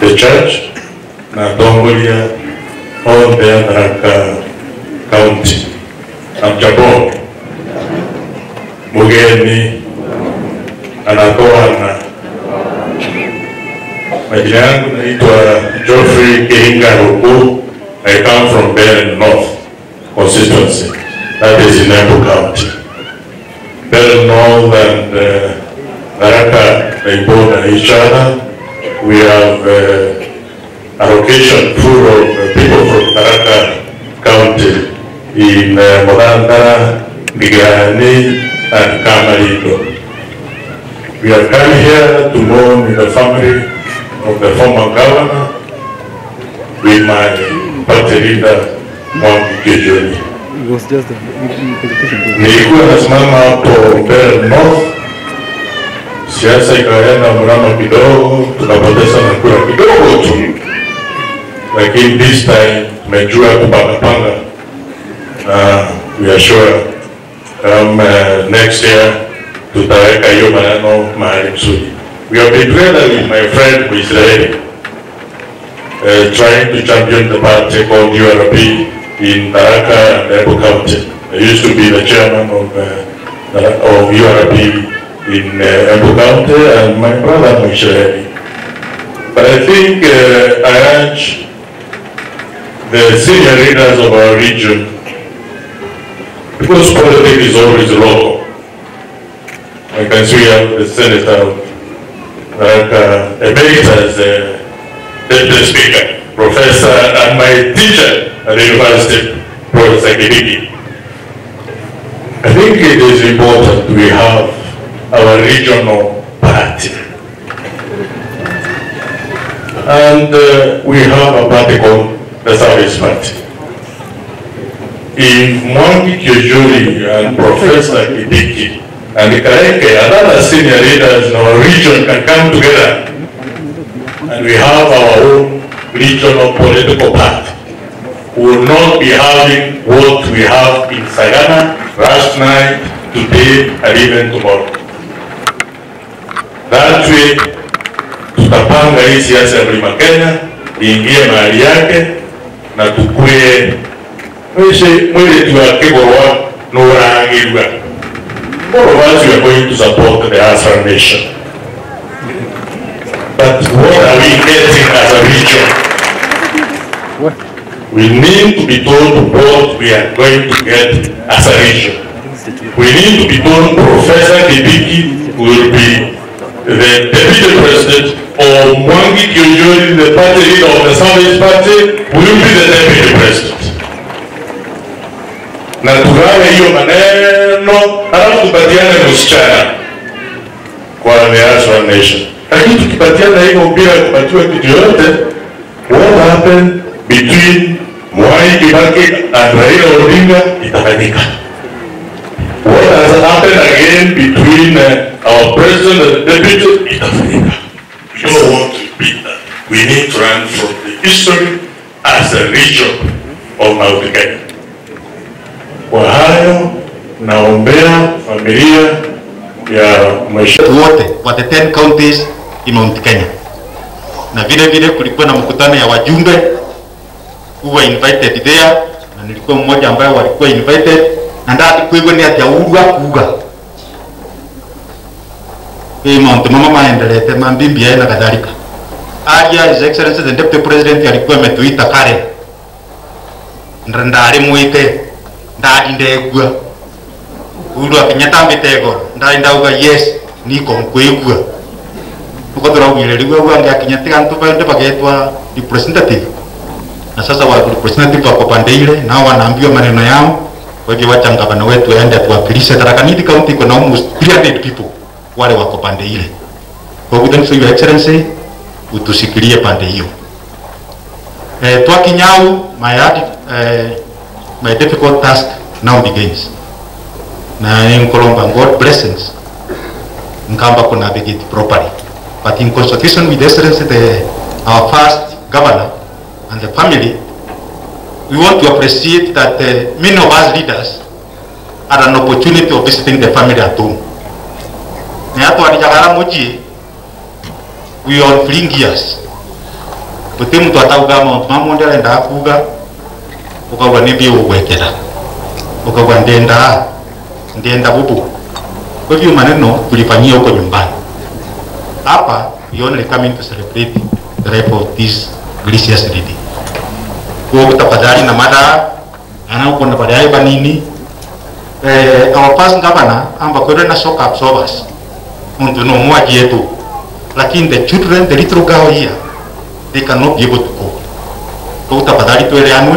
the church, Nadongolia, all there Tharaka County, Amjabo, Mugeni, Anakoana. My young, it was Geoffrey Kehinga Hupu. I come from Belen North constituency, that is in Abu County. Belen North and Naraka, they border each other. We have allocation pool of people from Tharaka County in Moranda, Migani, and Kamarito. We have come here to mourn the family of the former governor with my party leader, Mwangi Kiunjuri. It was just a siasa ikaenda mrama kidogo, tukapoteza na kura kidogo tu, lakini this time tumejua kupangapanga na we are sure next year tutaweka hiyo maneno mahali mzuri. We have been together with my friend Israeli trying to champion the party called URP in Tharaka and Embu County. I used to be the chairman of URP in Abu County, and my brother Mishari. But I think I urge the senior leaders of our region, because politics is always local. I can see the Senator Emeritus, the Speaker, Professor, and my teacher at the University, Professor Kindiki. I think it is important we have our regional party. And we have a party called the Service Party. If Mwangi Kiunjuri and Professor Kindiki and other senior leaders in our region can come together and we have our own regional political party, we will not be having what we have in Sagana last night, today, and even tomorrow. That way, tutapanga hii siasa ya Mlima Kenya, ingie mahali yake, na tukue mwile tuwake kwa nura angilwa. All of us are going to support the Azra nation. But what are we getting as a region? We need to be told what we are going to get as a region. We need to be told Professor Kindiki will be the Deputy President of Mwangi Kiunjuri, the party leader of the Service Party, will be the Deputy President. Na tugawe hiyo maneno, alafu tupatiane msichana kwa Azra nation. Lakini tukipatiana hiyo bila kupatiwa kitu yote, what happened between Mwai Kibaki and Raila Odinga itafanyika. What has happened again between our president and the deputy? It happened. We don't want to repeat that. We need to learn from the history as a region of Mount Kenya. Kwa hayo, naombea familia ya mheshimiwa wote wa the 10 counties in Mount Kenya. Na vile vile kulikuwa na mkutano ya wajumbe who were invited there, na nilikuwa mmoja ambaye walikuwa invited, na ndati kwa hivyo ni ataurwa kuuga. Mount Mama maendelete mambimbi ya na kadhalika. Alia His Excellency the Deputy President alikuwa ametuita kare. Ndari muite ndari ndegwa. Ulu akinyata mitego ndari ndauga yes niko mkwegwa. Tuko tunaugile ligwa wange akinyateka ntupa ndio pakaitwa representative. Na sasa wa representative wako pande ile nao wanaambiwa maneno yao. Kwa hivyo wacha ngavana wetu aende atuwakilishe Tharaka County kuna almost 300 people. Wale wako pande ile. Kwa hivyo, so Your Excellency, utusikilie pande hiyo. Tuwa kinyau, my difficult task now begins. Na inkolomba, God blessings. Nkamba kuna navigate properly. But in consultation with Excellency, our first governor and the family, we want to appreciate that many of us leaders had an opportunity of visiting the family at home. Ni hatu wa nijagara moji we are bring years. Kuti mtu atagama mamonda lenda kuga ukawa nibi uwekera ukawa ndenda bubu kwa hivyo maneno tulifanyia huko nyumbani hapa. We only coming to celebrate the life of this gracious lady kwa kutafadhali na mada anauko na badai banini our past governor amba korena shock absorbers mtu no mwaji yetu lakini the children the little girl here they cannot be able to go. Kwa utafadhali tuwele anwe,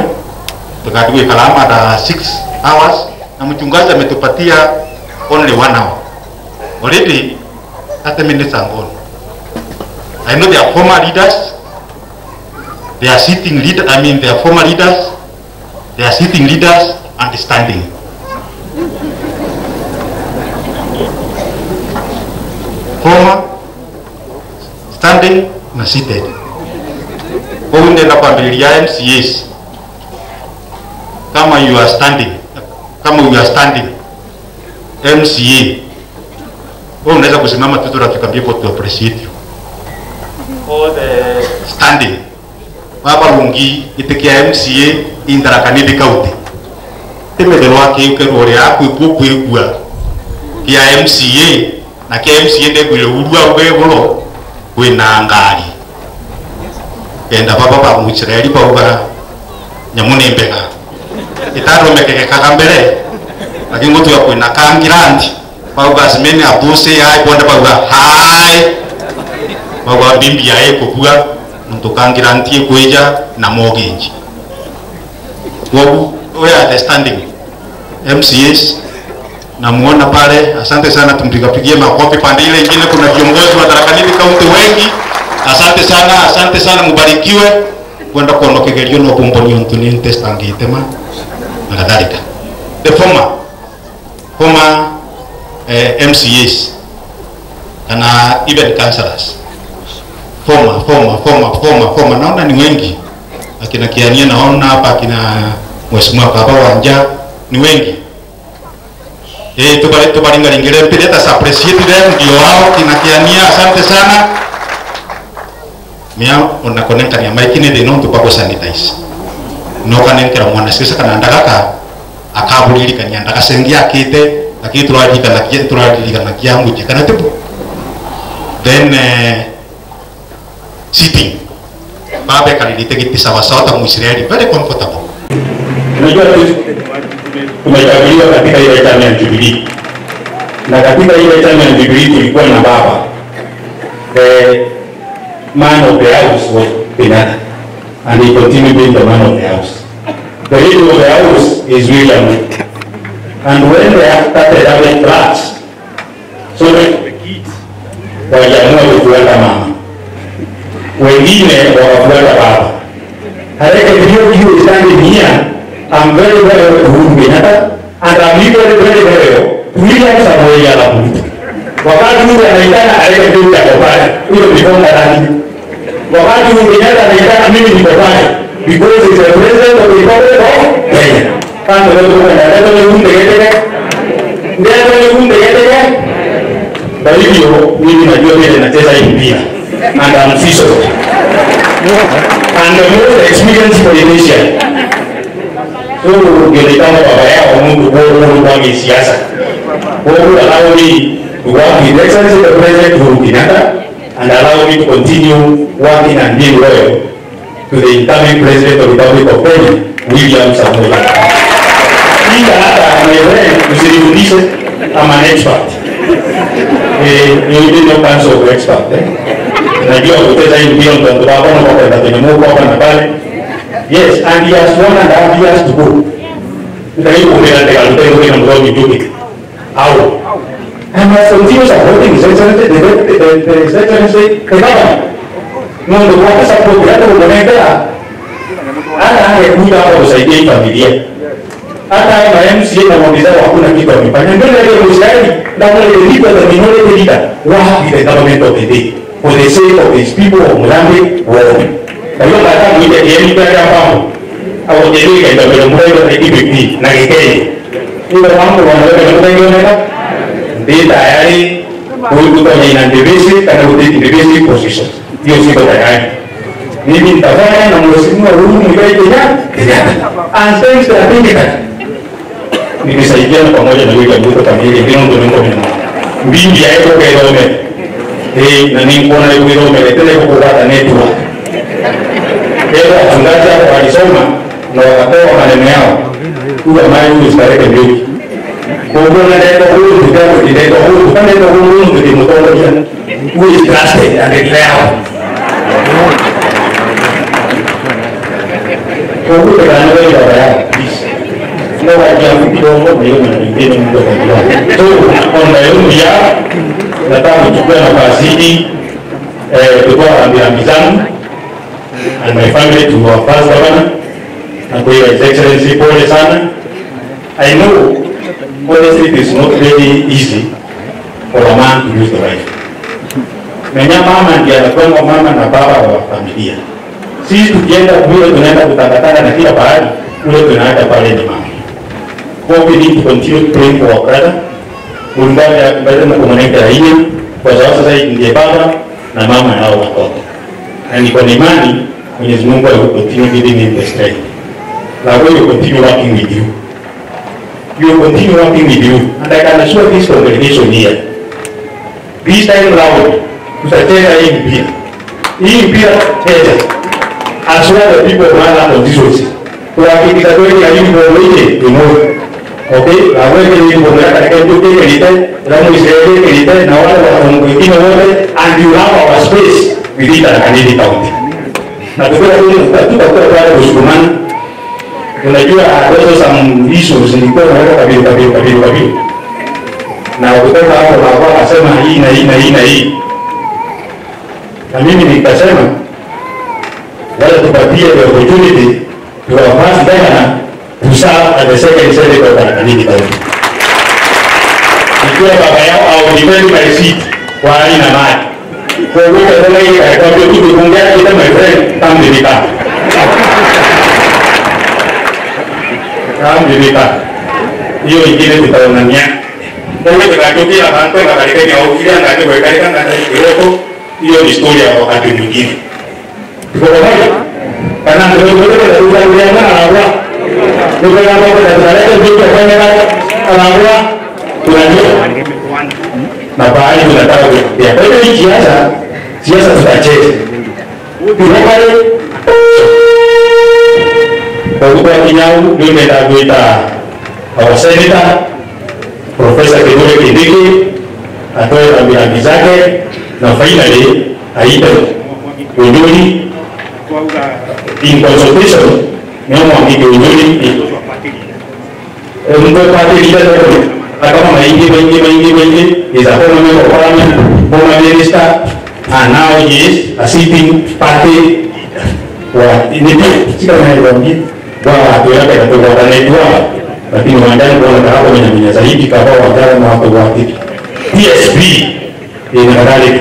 tukatuwe kalama da 6 hours, na mchungaji ametupatia only 1 hour. Already, at a minute and gone. I know they are former leaders, they are sitting leaders, and standing. Former, standing, and seated. Yes. Kama you are standing, MCA. Oh, unaweza kusimama tu tukambi kwa to appreciate you. For the standing. Baba Lungi itikia MCA in Darakali County. Temelwa ke ukore aku ipupu igwa. Kia MCA na kia MCA de kwile udwa webolo we na ngari. Enda papa muchireli paugara nyamune imbega itaro mekeke kakambere lakini ngotu yakwe nakangirandi pauga simene abuse hai bonda pauga hai pauga bimbi yae kokuga mtu kangiranti kweja na mogenji wobu we understanding MCS na muona pale. Asante sana, tumpigapigie makofi pande ile nyingine. Kuna viongozi wa Darakali County wengi. Asante sana, mubarikiwe. Kwenda kono kigerio no kumboni ontuni testangi tema ngadalika. The former MCAs and even councillors. Former naona ni wengi. Akina Kiania naona hapa, akina mheshimiwa baba wanja ni wengi. Tubaringa ringere peleta sa presidenti ndio wao kina Kiania. Asante sana. Mia una konenka ni maikini de non tupako sanitize no kanenka mwana sisa kana ndakaka akabulili kanya ndakasengia kite lakini tulajika na kite tulajika na kiangu jikana tepo then sitting babe kalilite kiti sawa sawa tamu Israeli very comfortable. Unajua tumejadiliwa katika ile time ya Jubilee na katika ile time ya Jubilee tulikuwa na baba man of the house was Pinata, and he continued being the man of the house. The leader of the house is William. And when they have started having flats, so the kids were not kufuata mama, wengine wakafuata baba. Haraka video you standing here, I'm very well with Pinata, and I'm very well with William Samuel. Wakati huyu anaitana aliyekuja kwa baba huyo ni bonga ndani. Wakati huyu kijana anaitana mimi ni baba because it's a president of the Republic of Kenya. Kama ndio ndio ndio. Kwa hivyo mimi najua mimi nacheza hii mpira and I'm official. And the most experienced politician. So ngelitana baba yao Mungu kwa siasa. Kwa hiyo alao ni work in excellence of the President Uhuru Kenyatta and allow me to continue working and being loyal to the incoming President of the Republic of Kenya, William Samuel. My friend, I'm an expert. You did no counsel of expert. Yes, and he has 1.5 years to go. And my soldiers are holding his excellency, the government. No, the workers are programmed to connect that. And I have good hours I gave familia. And I am seeing a mobilization of Kuna Kibami. But I'm going to go to Israel, that will be the minority leader. What is the government of the day? For the sake of his people of Mwangi, world. I look at that with the enemy that I found. I was the leader of the Mwangi of the EBP, Nagikei. You know, I'm the one that I'm going to go to Nagikei. They are kwenye ndivisi katakuti ndivisi position hiyo siku tayari mimi nitafanya na msimu wa Uhuru mbaye ya kijana answers the applicant nimesaidia pamoja na wiki ya mbuko tamili bila ndo niko mbingi ya hapo kaelome na nini kuona ile Rome ile kwa kukata network leo watangaza walisoma na wakapewa maneno yao kwa maana ni stareke mbili con una letra única y de todo una letra única de motor muy traste arreglado como que ganó el verdad no había un poco de una idea en todo con la unidad la tan buena pasini de toda la amistad and my family to our past governor and to your excellency Paul Sana I know honestly, it is not very easy for a man to lose the wife. Many mama ndio anakuwa mama na baba wa familia. Sisi tukienda kule tunaenda kutakatana na kila bahari, kule tunaacha pale ni mama. Hope ni continue praying for our brother. Mungu ajalie mkomoneka hili kwa sababu sasa ndiye baba na mama hao watoto. Na ni kwa imani Mwenyezi Mungu atakupatia bidii na strength. Na wewe continue working with you. You will continue working with you, and I can assure this congregation here. This time round, to tell him here, as well as the people who are not on this road, who are in the category of you waiting to move. Okay, I will tell you that I can do anything, that we say anything, now I will continue over, and you have our space within the Guinea County. Now, the first thing that you have to do is unajua hapo some issues zilikuwa kabili na kutoka hapo baba asema hii na hii na hii na hii na mimi nikasema wala tupatie the opportunity to advance Ghana to serve at the second Senate of Ghana nini kwa nikiwa baba yao au depend my seat kwa aina mali kwa hiyo kama hii kwa kitu kungea kita my friend tambi nikapa kama bibita hiyo ingine tutaonania wewe utakapia hapo na katika au kile ndani kwa katika ndani hiyo hiyo ni story ya wakati mwingine kwa sababu kana ndio ndio na rawa ndio kama kwa sababu ndio kama rawa tunajua na baadhi tunataka kutia kwa hiyo siasa siasa tutacheza tunapale Bagupa Kinyau, ndio nitakuita kwa seneta Professor Kindiki atoe rambirambi zake na finally aite Kiunjuri in consultation na Mwangi Kiunjuri ndio Patia kama maingi is a former member of parliament former minister and now he is a sitting party wa independent sikama kwa watu yake na kwa ndani kwa lakini wandani kwa hapo ni mwenye zaidi kama wandani na watu wake PSB ni nadhari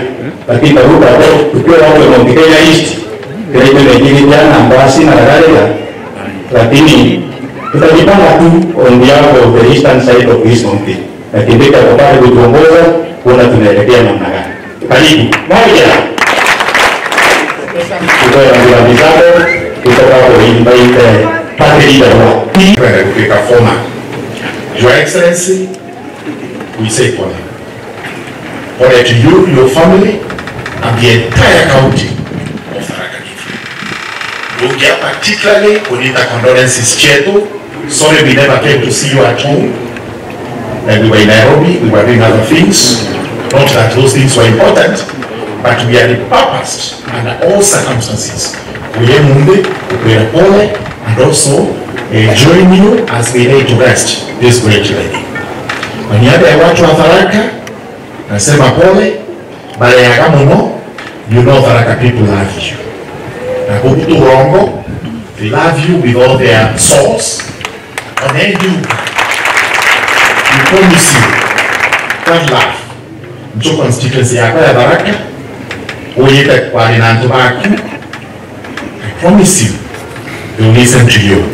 lakini taruka tukiwa hapo Mount Kenya East kile kile ni jana basi na nadhari lakini tutajipanga tu on the other the eastern side of this mountain lakini ndio kwa pale kuongoza kuona tunaelekea namna gani karibu moja kwa ya bizabo kutoka kwa invite Your Excellency, we say for them. For to you, your family, and the entire county of Tharaka County. We are particularly, we need our condolences, Cheto. Sorry we never came to see you at home. And we were in Nairobi, we were doing other things. Not that those things were important, but we are the purpose under all circumstances. We are Munde, we are Pole. And also join you as we lay to rest this great lady. When you have a watch of Tharaka, I say my poly, but you know Tharaka people love you. I hope to Rongo, they love you with all their souls, and they do. We promise you that love. Your constituency, I promise you. They listen to you.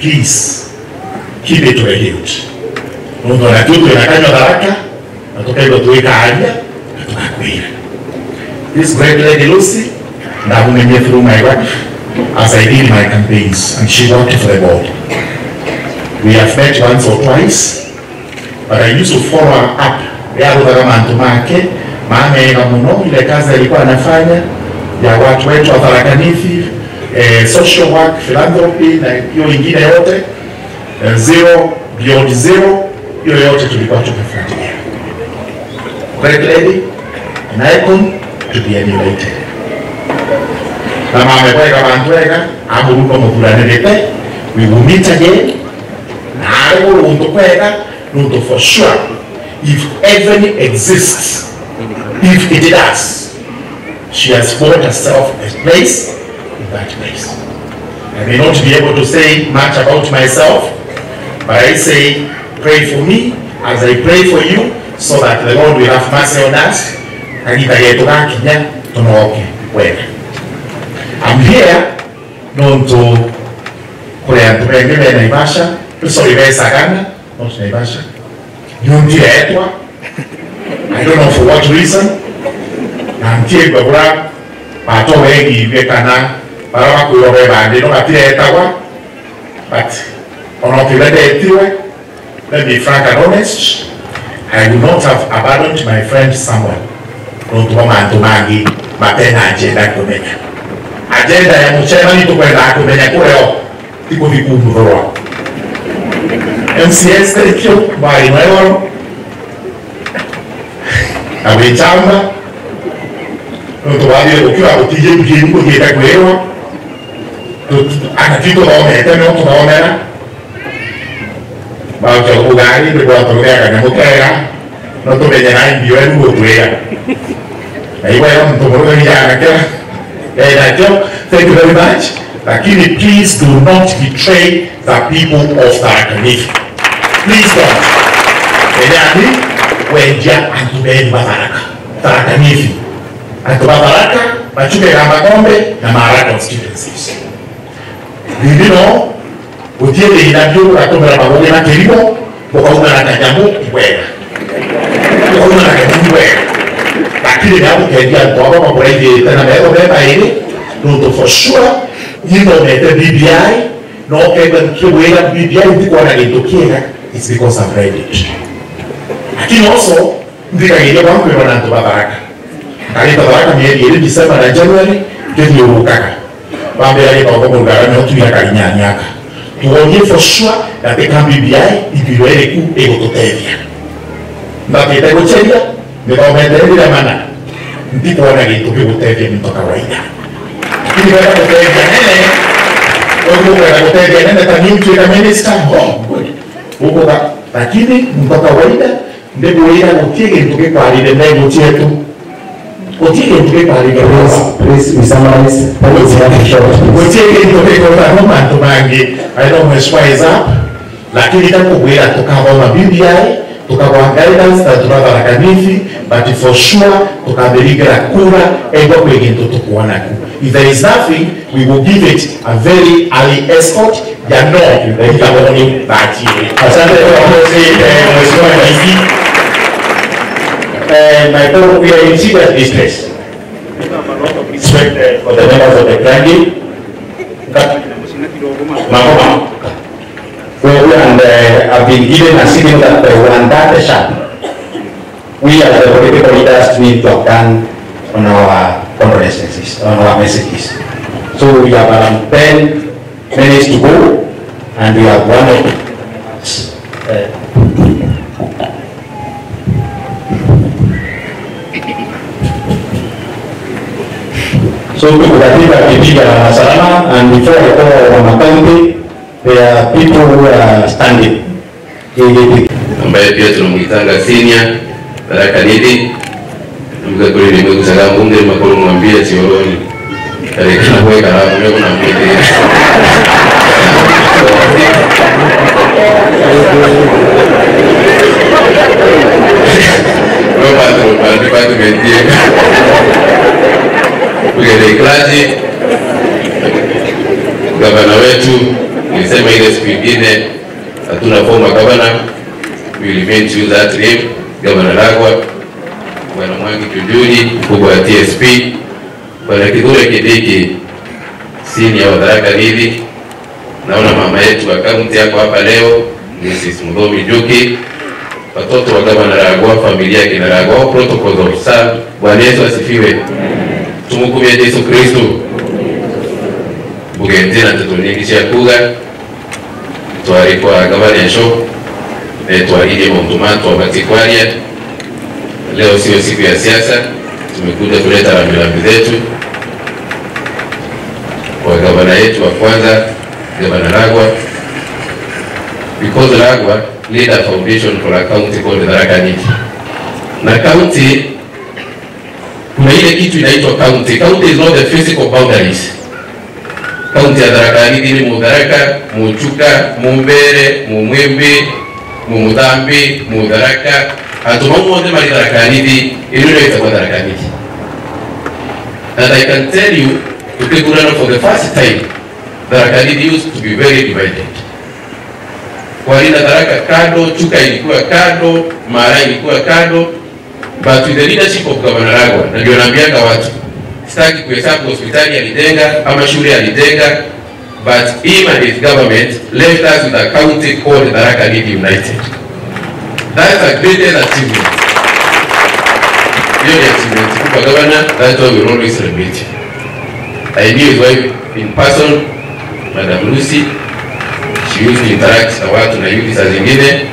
Please, kile tunahiuti. Mungu anatutu anakanywa baraka atoka hivyo tuweka haja na tunakwira. This great lady Lucy na who made me through my work as I did my campaigns, and she worked for the board. We have met once or twice, but I used to follow her up. Yaro kama antumake, maana ina muno ile kazi alikuwa anafanya ya watu wetu wa Tharaka Nithi, social work, philanthropy na hiyo ingine yote, zero, beyond zero, hiyo yote tulikuwa tunafuatilia. Great lady, an icon to be emulated. Kama ameweka bandwega, aburuko mkulanelete, we will meet again. For sure, if heaven exists, if it does, she has bought herself a place in that place. I may not be able to say much about myself, but I say, pray for me as I pray for you, so that the Lord will have mercy on us. I'm here known to Naivasha. Sorry, very Sagana, not Naivasha. You need Etwa. I don't know for what reason. I'm here, Babura, Patowegi, Vekana, Barabaku, and they don't appear Etawa. But on our Pilate, let me be frank and honest. I would not have abandoned my friend Samuel. Not to Mama and Magi, but then I agenda to make. Agenda, I am chairman to Penda, to make a Korea. People be good for all. MCS Telekio, Bari Mwewaro, Awechamba, Notobabio ukiwa kutije mjini kujeta kulewa, Anatito waometa, Noto waomera, Bawcha ugari, Nikuwa tolea kanyamotea, Noto benyana indiwe nubo tuwea. Na iwa ya mtomoro ni ya anakera, ya inakyo, thank you very much, lakini please do not betray the people of Tharaka Nithi. Please God, Enyani, Wenja, Antumeni Babaraka, Tharaka Nithi, Antumabaraka, Machuke Rambakombe, na Mara constituencies. Vivino, utiende inavyo, Atombe Rambakombe na Keribo, Bokauna na Kanyamu, Iwega. Bokauna na Kanyamu, Iwega. Lakini nabu kendia ntoba kwa kuregi tena meto meba hili, nuto for sure, hino mete BBI, no even Kiwela BBI ndiko wanalitokea, it's because I've read it. Lakini also, ndika gile wangu ya wananto babaraka. Kalita baraka mieli yeli December na January, kwenye urukaka. Wambe yale kwa kumbo ugarame hotu ya kalinyanyaka. Tuonye for sure, na teka BBI, ikiwele ku egototevia. Mbake tegochelia, mbaka umeendele ya mana. Ndiko wanalitokea utevia mitoka waida. Lakini kwa kutevia nene, lakini mtoka waida ndio waida mtige mtuke kwa ile ndio chetu mtige mtuke kwa ile please we summarize policy action mtige mtuke kwa Roma tumange I don't know why is up lakini tangu kuira tukawa BBI tukawa guidance that tunaba rakanifi but for sure tukabelika kura ego kwingine tukuona ku. If there is nothing, we will give it a very early escort. They are not in the morning that year. My fellow, we are in serious business. We have a lot of respect for the members of the clergy. I've been given a signal that Moranda shall. We as the political leaders need to have done on our conferences, on our messages. So we have around 10 minutes to go, and we have one of them. So we would have been and before I go on Monday, there are people who are standing. Ambaye pia tunamwitanga senior Tharaka Nithi. Mkakuri ni mwengu salamu mde makuru mwambia tioroni kalikana kwe karamu mwengu na mwede mwengu patu mentie mkede iklaji gavana wetu nisema ile speed ine Hatuna former governor, we remain to that name, Governor Lagwa, Bwana Mwangi Kiunjuri, mkubwa wa TSP, Bwana Kithure Kindiki, senior wa Tharaka Nithi. Naona mama yetu wa kaunti yako hapa leo, Mrs. Mudomi Juki, watoto wa Governor Lagwa, familia yake na Lagwa, protocols of serve. Bwana Yesu asifiwe. Tumukumie Yesu Kristo. Bugendera tutonyekisha kuga. Twari kwa gavana show. Twahidi mtumatu wa Matikwanya. Leo sio siku ya siasa, tumekuja kuleta rambirambi zetu kwa gavana yetu wa kwanza, Gavana Lagwa, because Lagwa laid a foundation for a county called Tharaka Nithi. Na county kuna ile kitu inaitwa county. County is not the physical boundaries. County ya Tharaka Nithi ni Mudharaka, Muchuka, Mumbere, Mumwembe, Mumudhambi, Mudharaka. Atumamu wote mali Tharaka Nithi, ililo itakuwa Tharaka Nithi. And I can tell you, tukigurana for the first time, Tharaka Nithi used to be very divided. Kwa nina Tharaka kado, Chuka ilikuwa kado, Mara ilikuwa kado. But with the leadership of Governor Lagwa, na ndio naambianga watu, sitaki kuhesabu hospitali alijenga, Amashuri alijenga, but him and his government left us with a county called Darakali United. That's a greatest achievement. Your achievement, Kupa Governor, that's why we will always celebrate. I knew his wife in person, Madam Lucy. She used to interact na watu na youth saa zingine,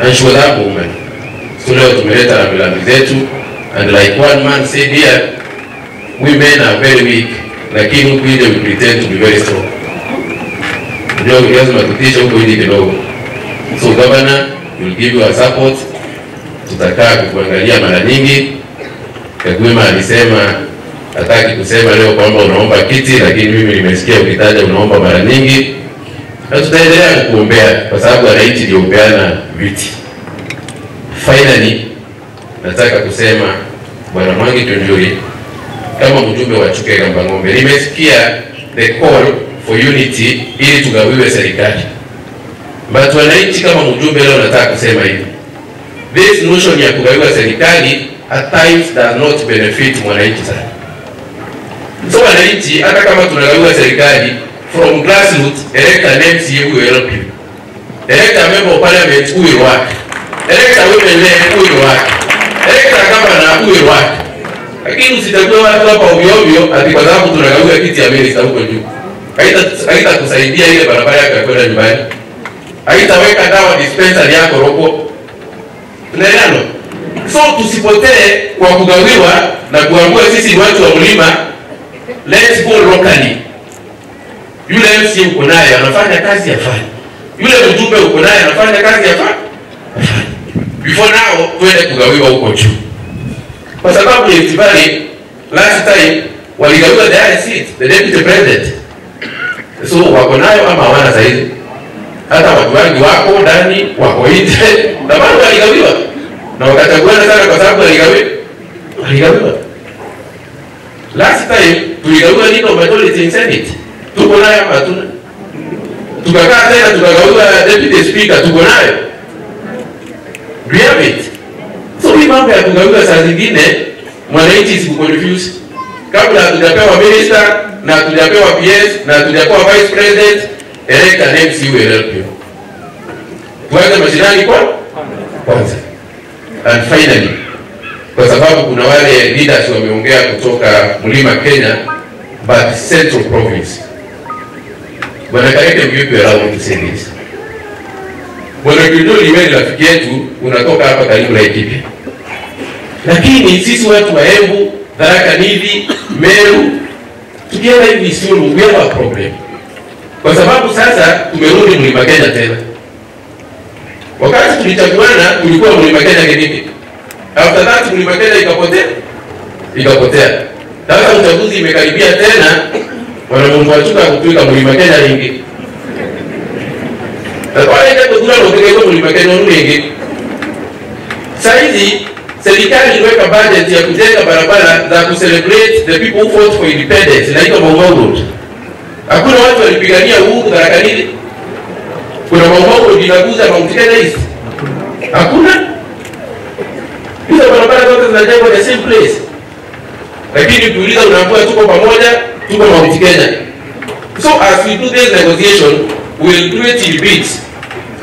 and she was a woman. So leo tumeleta rambirambi zetu, and like one man said here, women are very weak, lakini huku nje we pretend to be very strong. Ndio lazima tutishe huko nje kidogo. So governor will give you a support. Tutakaa kuangalia mara nyingi. Kagwema alisema hataki kusema leo kwamba unaomba kiti, lakini mimi nimesikia ukitaja unaomba mara nyingi. Na tutaendelea kukuombea kwa sababu wananchi ndio upeana viti. Finally, nataka kusema Bwana Mwangi Kiunjuri kama mjumbe wa Chuka Gamba Ngombe, nimesikia the call for unity ili tugawiwe serikali. But wananchi kama mjumbe leo nataka kusema hivi. This notion ya kugawiwa serikali at times does not benefit mwananchi sana. So wananchi hata kama tunagawiwa serikali from grassroots, elect an MC who will help you. Elect a member of parliament who will work. Elekta wemele huyo wake. Elekta gavana huyo wake. Lakini usitakuwa watu hapa ovyo ovyo ati kwa sababu tunagawa kiti ya minister huko juu. Haita kusaidia ile barabara yako kwenda nyumbani. Haitaweka dawa dispensary yako robo. Unaelewana? So tusipotee kwa kugawiwa na kuangua sisi watu wa mlima. Let's go locally. Yule MC uko naye anafanya kazi afanye. Yule mjumbe uko naye anafanya kazi afanye. Before now, tuende kugawiwa huko juu. Kwa sababu ya itibari, last time, waligawiwa the high seat, the deputy president. So, wako nayo ama wana zaidi. Hata watu wangi wako, ndani, wako nje. Na bado waligawiwa. Na wakachaguana sana kwa sababu waligawiwa. Waligawiwa. Last time, tuligawiwa nino majority in Senate. Tuko nayo ama tuna. Tukakaa tena, tukagawiwa deputy speaker, tuko nayo. We have it. So hii mambo ya kugawiwa saa zingine mwananchi sikuconfuse. Kabla hatujapewa minister, na hatujapewa PS, na hatujapewa vice president, elect an MC will help you. Tuanze mashinani kwa? Kwanza. And finally, kwa sababu kuna wale leaders wameongea kutoka Mlima Kenya, but Central Province. Wanakareke mjupi ya lao mtusenisi. Bwana Kiunjuri wewe rafiki yetu unatoka hapa karibu na Ethiopia. Lakini sisi watu wa Embu, Tharaka Nithi, Meru tukienda hivi sio ngumu problem. Kwa sababu sasa tumerudi Mlima Kenya tena. Wakati tulichaguana tulikuwa Mlima Kenya kidogo. After that Mlima Kenya ikapotea. Ikapotea. Sasa uchaguzi imekaribia tena wanaomwachuka kutuika Mlima Kenya nyingi. Wale ndio tunao kutekeleza Mlima Kenya nyingi. Saizi serikali iliweka budget ya kujenga barabara za ku celebrate the people who fought for independence na iko Mwangi Road. Hakuna watu walipigania uhuru Tharaka Nithi. Kuna maumau kujitaguza Mount Kenya East? Hakuna. Hizo barabara zote zinajengwa the same place. Lakini tuuliza unaambiwa tuko pamoja, tuko Mount Kenya. So as we do this negotiation, we will do it in bits.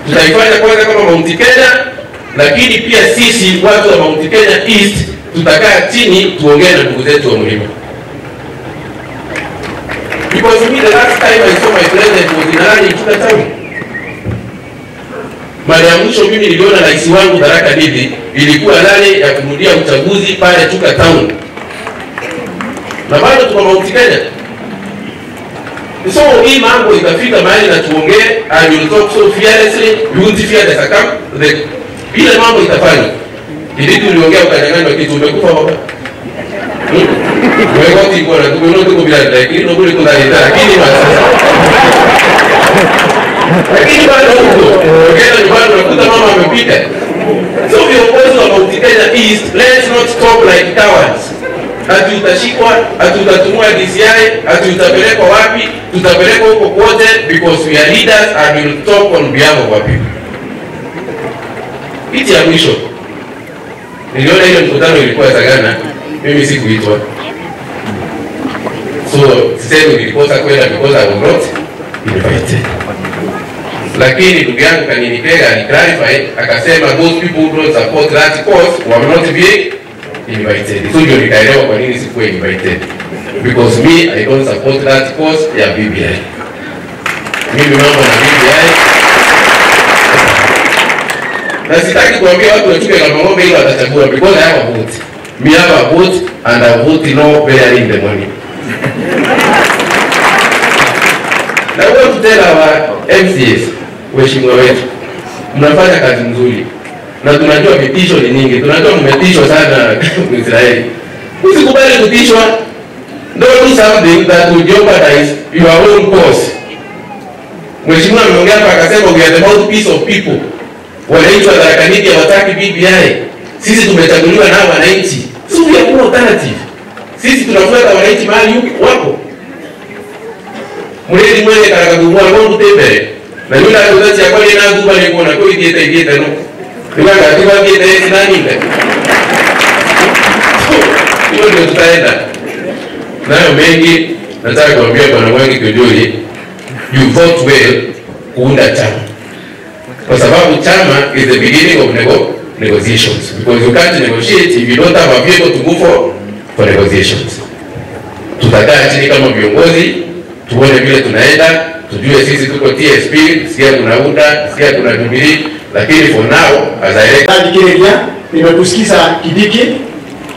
Tutaifanya kwanza kama Mount Kenya, lakini pia sisi watu wa Mount Kenya East tutakaa chini tuongee na ndugu zetu wa mlima. Because me the last time I saw my president was in Harare Chuka town. Mara ya mwisho mimi niliona rais wangu Tharaka Didi ilikuwa Harare ya kurudia uchaguzi pale Chuka town. Na bado tuko Mount Kenya. So hii mambo itafika mahali na tuongee, and you talk so fearlessly, you won't fear the circumstances. Ile mambo itafanya. Ili tuliongea ukanyang'anywa kitu umekufa hapa. Wewe wote bora tumeona tuko bila dakika ndio bure kuna dakika lakini basi. Lakini bado huko. Kile ni bado nakuta mama amepita. So viongozi wa Mount Kenya East, let's not talk like cowards. Ati utashikwa, ati utatumwa DCI, ati utapelekwa wapi, tutapelekwa huko kote because we are leaders and we will talk on behalf of our people. Iti ya mwisho. Niliona ile mkutano ilikuwa Sagana, mimi sikuitwa. So, sisemi nilikosa kwenda because I was not invited. Lakini ndugu yangu Kaninikiega aliclarify, akasema those people who don't support that cause were not being invited. So ndio nikaelewa kwa nini sikuwa invited. Because me, I don't support that cause ya BBI. Mimi mambo na BBI. Na sitaki kuambia watu wachukue kama ng'ombe ile watachagua because I have a vote. Me have a vote and I vote no bearing in the money. Na wewe tutela wa MCS waheshimiwa wetu. Mnafanya kazi nzuri. Na tunajua vitisho ni nyingi. Tunajua mmetishwa sana na Israeli. Usikubali kutishwa. Don't do something that will jeopardize your own cause. Mheshimiwa ameongea hapa akasema we are the mouthpiece of people. Wananchi wa Darakali hawataki BBI. Sisi tumechaguliwa na wananchi. Sio kuna alternative. Sisi tunafuata wananchi mahali wapo. Mredi mwenye karakagua ngongo tembele. Na yule anayotaji ya kweli na duba ni kuona kweli kieta kieta no. Bila katiba kieta hizi nani ile. Hiyo ndio tutaenda. Nayo mengi nataka kuambia bwana Mwangi Kiunjuri, you vote well kuunda chama. Kwa sababu chama is the beginning of negotiations. Because you can't negotiate if you don't have a vehicle to move for negotiations. Tutakaa chini kama viongozi, tuone vile tunaenda, tujue sisi tuko TSP, sikia kuna UDA, sikia kuna Jubilee, lakini for now, as I read. Nimekusikiza Kindiki,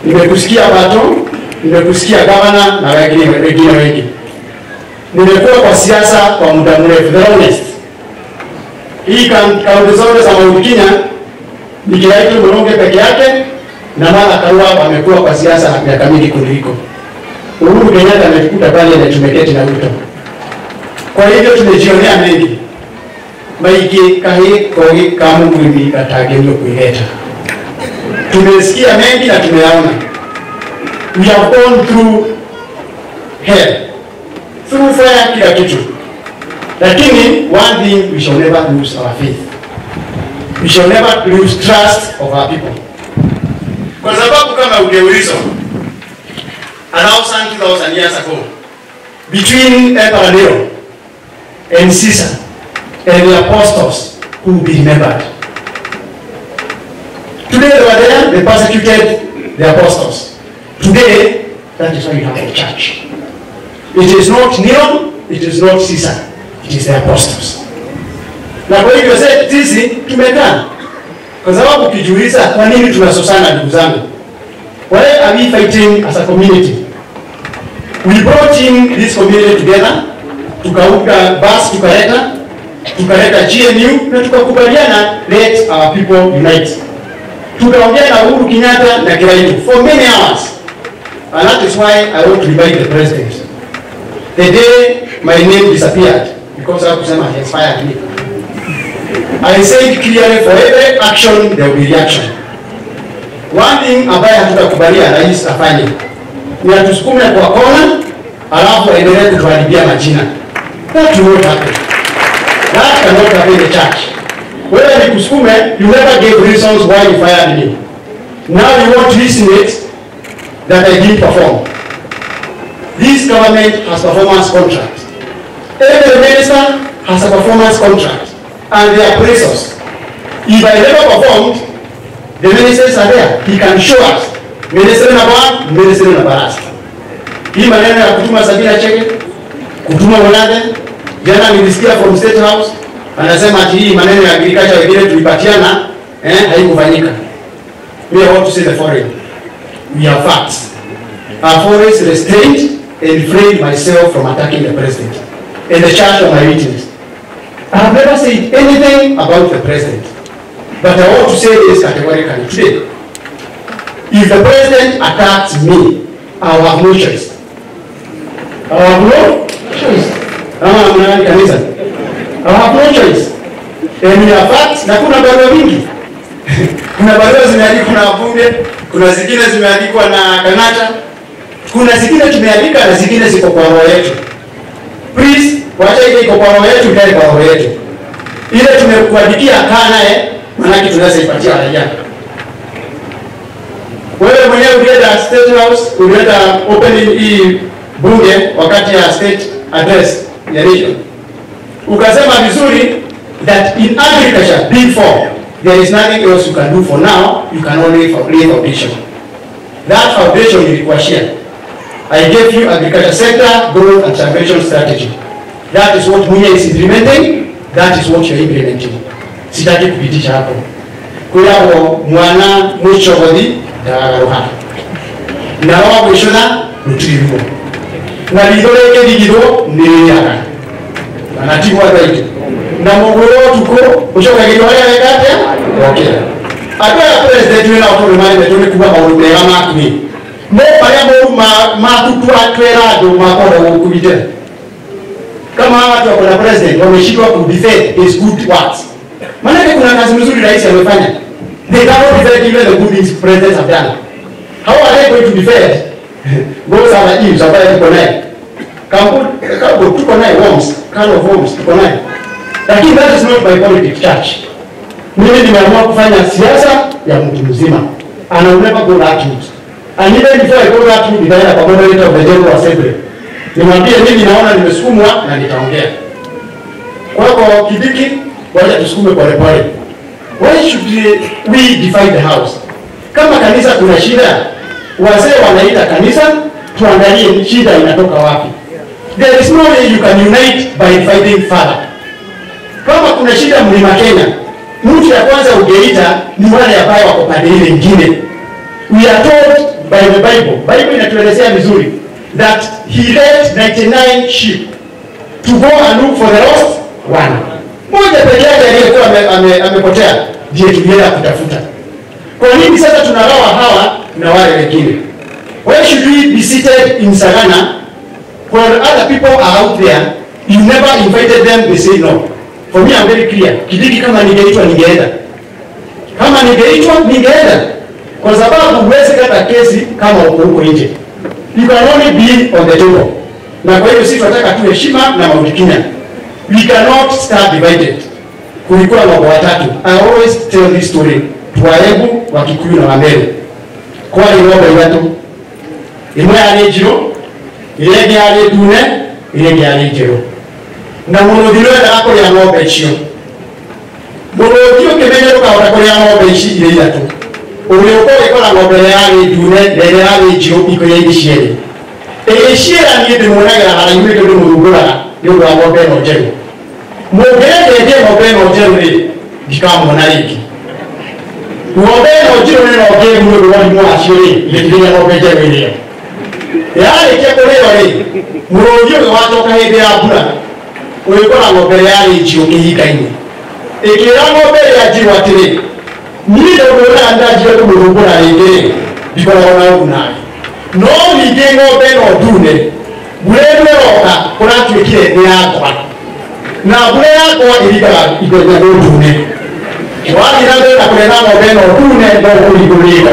nimekusikia Bato, nimekusikia Gavana na wengine wengi. Nimekuwa kwa siasa kwa muda mrefu, the honest. Hii kaunti zote za Mount Kenya ni Kilaiki Mulonge peke yake na mara Karua amekuwa kwa siasa miaka mingi kuliko. Uhuru Kenyatta amekuta pale na tumeketi na mtu. Kwa hivyo tumejionea mengi. Maiki kahi kogi kamu mimi katagendo kuileta. Tumesikia mengi na tumeona. We have gone through hell. Through fire kila kitu. Lakini, one thing, we shall never lose our faith. We shall never lose trust of our people. Kwa sababu kama ugeurizo, around 2,000 years ago, between Emperor Nero and Caesar and the apostles who will be remembered. Today they were there, they persecuted the apostles. Today, that is why we have a church. It is not Nero, it is not Caesar. It is the apostles. Na kwa hivyo sisi tumekana. Kwa sababu ukijiuliza kwa nini tunasosana ndugu zangu? Why are we fighting as a community? We brought in this community together, tukaunga basi tukaleta GNU na tukakubaliana let our people unite. Tukaongea na Uhuru Kenyatta na Kiraito for many hours. And that is why I want to invite the president. The day my name disappeared, because I inspired me. I said clearly, for every action, there will be reaction. One thing ambaye hatutakubalia rais afanye ni atusukume kwa kona alafu aendelee kutuharibia majina. That will not happen. That cannot have been the charge. Whether the Kusume, you never gave reasons why you fired me. Now you want to insinuate that I didn't perform. This government has performance contract. Every minister has a performance contract, and they are appraisers. If I never performed, the ministers are there. He can show us. Minister Nabar, Minister Nabarasta. Hii maneno ya kutuma Sabina Cheke, kutuma Moranda, jana nilisikia from State House, anasema ati hii maneno ya agriculture wengine tulipatiana, haikufanyika. We want to see the foreign. We are facts. Our forests restrained and refrained myself from attacking the president and the charge of my witness. I have never said anything about the president. But I want to say this categorically today. If the president attacks me, I will have no choice. I will have no choice. I have no choice. And in fact, na kuna barua mingi. Kuna barua zimeandikwa na bunge, kuna zingine zimeandikwa na Kanata, kuna zingine tumeandika na zingine ziko kwa roho yetu. Please, wacha ile iko kwa roho yetu, ikae kwa roho yetu. Ile tumekuandikia kaa naye, manake tunazaipatia raia. Wewe mwenyewe ulienda State House, ulienda opening hii bunge wakati ya state address ya nation. Ukasema vizuri that in agriculture, before, there is nothing else you can do for now, you can only lay foundation. That foundation ilikuwa shared. I gave you agriculture sector, growth and transformation strategy. That is what Munya is implementing, that is what you are implementing. Sitaki kupitisha hapo. Kwa hiyo mwana mchogodhi dararoha. Na wao kushona mtirigo. Na lidole yake digido ni yaka. Na timu ataiki. Na mongolo tuko uchoka gido haya yake. Okay. Akala president wena otomani metoni kuba maulume kama akumi. Mo parabo matutu atwera do makoro okubite. Kama watu wa president wameshindwa kudefend is good works. Manake kuna kazi mzuri rais amefanya. They cannot defend even the good things presidents have done. How are they going to defend? Those are the eaves, ambaye tuko naye. Kambo tuko naye worms, kind of worms, tuko naye. Lakini that is not my politic charge. Mimi nimeamua kufanya siasa ya mtu mzima. And I will never go back to it. And even before I go back to it, nitaenda kwa moderator of the General Assembly. Nimwambie mimi naona nimesukumwa na nitaongea. Kwa hivyo Kindiki, wacha tusukume pole pole. Why should we defy the house? Kama kanisa kuna shida, wazee wanaita kanisa, tuangalie shida inatoka wapi. There is no way you can unite by fighting father. Kama kuna shida Mlima Kenya, mtu ya kwanza ugeita ni wale ambaye wako pande ile nyingine. We are told by the Bible, Bible inatuelezea vizuri, that he left 99 sheep to go and look for the lost one. Mmoja pekee yake aliyekuwa amepotea ndiye tulienda kutafuta. Kwa nini sasa tunalawa hawa na wale wengine? Why should we be seated in Sagana when other people are out there? You never invited them, they say no. For me I'm very clear. Kindiki kama ningeitwa ningeenda. Kama ningeitwa ningeenda. Kwa sababu huwezi kata kesi kama uko huko nje. You can only be on the table. Na kwa hiyo sisi tunataka tuwe heshima na maudikinya. We cannot start divided. Kulikuwa mambo watatu. I always tell this story. Tuwaebu, Wakikuyu na Wamere. Kwa iroba iwatu. Imwe alejiro, ilege aletune, ilege alejiro. Na mworodhilo ya lako ya ngobe chio. Mworodhilo kemenye luka watakole ya ngobe ishi ile yatu. Uleokowe kwa ngobe ya aletune, lege alejiro, iko ya ilishiele. Elishiele angebe mwonaga na hara yule kudu mworodhilo. Yuko hapo beno jengo. Mugende jengo beno jengo ni dikambo na hiki. Mugende jengo na jengo ni wali mwa shiri likilia ngobe jengo ile. Yaani chekole ile. Murojio watoka hivi hapa. Ulikuwa na ngobe yale jioni hii kaini. Ikirango bele ya jiwa tele. Ndio bora andaji ya kumrungura ile. Biko naona unaye. No ni jengo beno dune. Bulele roka kuna tuikire ni akwa na bulele akwa ilika igonya dune wali na dole kulena ngobeno dune ndo kuligulika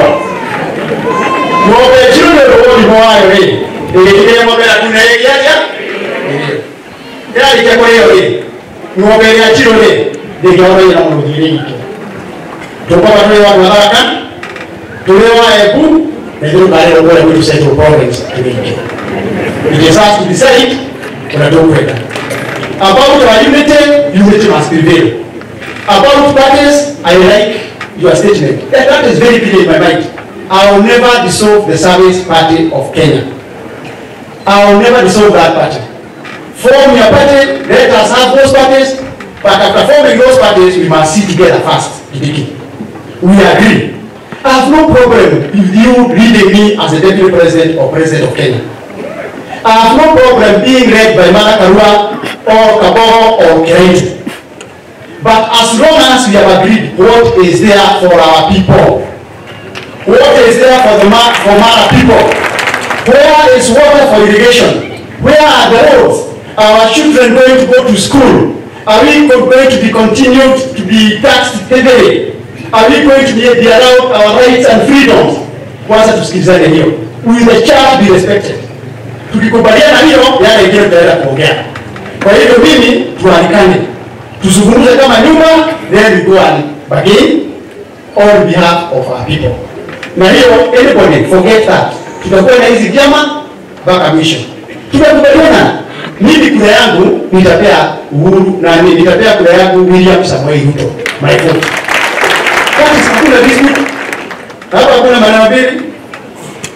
ngobe chune roho ni moyo ile ile ngobena dune yeye yeye yeye yeye kwa hiyo Nuoberea chirole de Gauri la Mugirito. Topa nueva Naraka, Tueva Ebu, and then by the way, we Central Province. It is asked to decide, but I don't wait. About our unity must prevail. About parties, I like your statement. And that is very clear in my mind. I will never dissolve the Service Party of Kenya. I will never dissolve that party. Form your party, let us have those parties, but after forming those parties, we must sit together first. We agree. I have no problem if you reading me as a deputy president or president of Kenya. I have no problem being read by Manakarua or Kaboho or Kerenti. But as long as we have agreed what is there for our people, what is there for our people, where is water for irrigation? Where are the roads? Are our children going to go to school? Are we going to be continued to be taxed heavily? Are we going to be allowed our rights and freedoms? Will the child be respected? Tukikubaliana hiyo yale ndio tutaenda kuongea. Kwa hiyo mimi tualikane. Tuzungumze kama nyumba then we go and bargain on behalf of our people. Na hiyo anybody forget that. Tutakuwa na hizi vyama mpaka mwisho. Tumekubaliana mimi kura yangu nitapea Uhuru na mimi nitapea kura yangu William Samoei Ruto. Michael. Kwa sababu kuna business. Hapa kuna maneno mbili.